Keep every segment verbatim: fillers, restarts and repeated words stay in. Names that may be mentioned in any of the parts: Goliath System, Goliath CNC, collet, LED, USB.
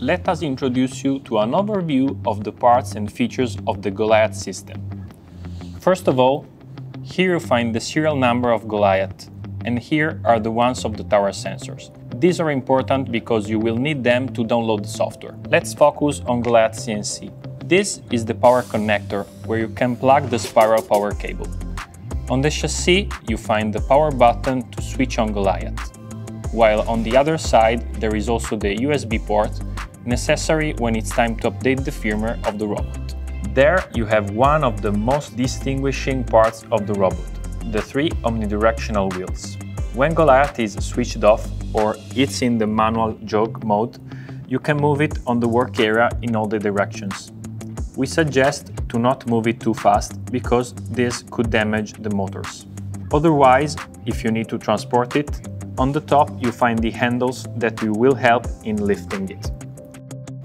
let us introduce you to an overview of the parts and features of the Goliath system. First of all, here you find the serial number of Goliath, and here are the ones of the tower sensors. These are important because you will need them to download the software. Let's focus on Goliath C N C. This is the power connector, where you can plug the spiral power cable. On the chassis, you find the power button to switch on Goliath, while on the other side there is also the U S B port, necessary when it's time to update the firmware of the robot. There you have one of the most distinguishing parts of the robot, the three omnidirectional wheels. When Goliath is switched off or it's in the manual jog mode, you can move it on the work area in all the directions. We suggest to not move it too fast because this could damage the motors. Otherwise, if you need to transport it, on the top you find the handles that you will help in lifting it.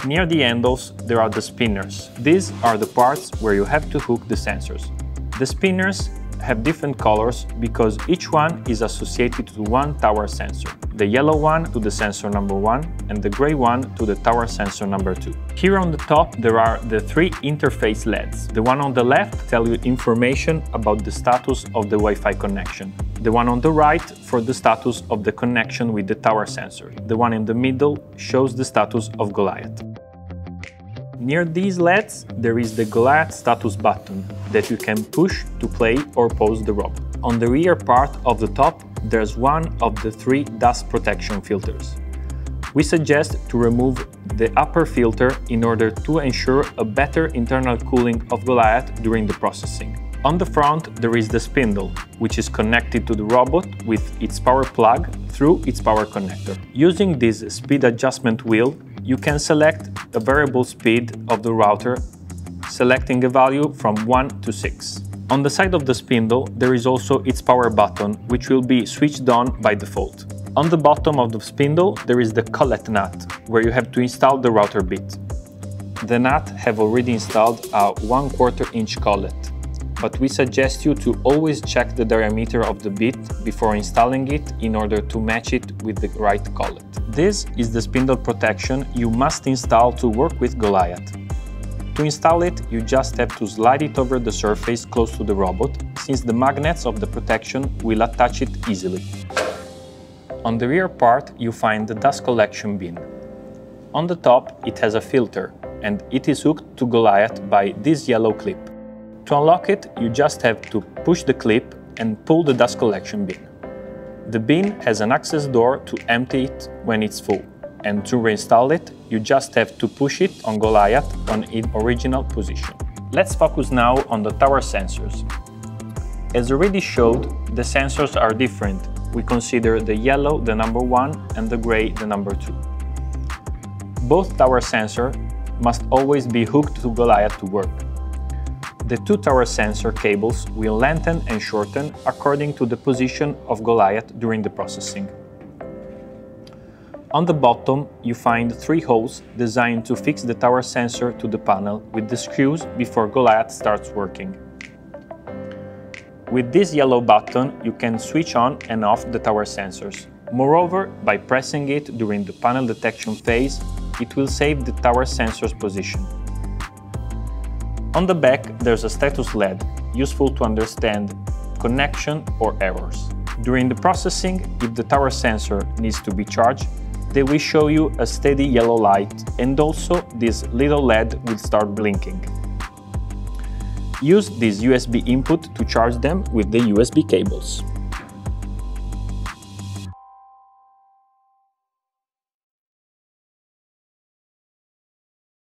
Near the handles there are the spinners. These are the parts where you have to hook the sensors. The spinners have different colors because each one is associated to one tower sensor. The yellow one to the sensor number one and the gray one to the tower sensor number two. Here on the top there are the three interface L E Ds. The one on the left tells you information about the status of the Wi-Fi connection. The one on the right for the status of the connection with the tower sensor. The one in the middle shows the status of Goliath. Near these L E Ds there is the Goliath status button that you can push to play or pause the robot. On the rear part of the top there's one of the three dust protection filters. We suggest to remove the upper filter in order to ensure a better internal cooling of Goliath during the processing. On the front there is the spindle, which is connected to the robot with its power plug through its power connector. Using this speed adjustment wheel, you can select a variable speed of the router, selecting a value from one to six. On the side of the spindle there is also its power button, which will be switched on by default. On the bottom of the spindle there is the collet nut, where you have to install the router bit. The nut have already installed a one quarter inch collet, but we suggest you to always check the diameter of the bit before installing it in order to match it with the right collet. This is the spindle protection you must install to work with Goliath. To install it, you just have to slide it over the surface close to the robot, since the magnets of the protection will attach it easily. On the rear part you find the dust collection bin. On the top it has a filter, and it is hooked to Goliath by this yellow clip. To unlock it, you just have to push the clip and pull the dust collection bin. The bin has an access door to empty it when it's full, and to reinstall it, you just have to push it on Goliath on its original position. Let's focus now on the tower sensors. As already showed, the sensors are different. We consider the yellow the number one and the gray the number two. Both tower sensors must always be hooked to Goliath to work. The two tower sensor cables will lengthen and shorten according to the position of Goliath during the processing. On the bottom you find three holes designed to fix the tower sensor to the panel with the screws before Goliath starts working. With this yellow button you can switch on and off the tower sensors. Moreover, by pressing it during the panel detection phase, it will save the tower sensor's position. On the back there's a status L E D, useful to understand connection or errors. During the processing, if the tower sensor needs to be charged, they will show you a steady yellow light, and also this little L E D will start blinking. Use this U S B input to charge them with the U S B cables.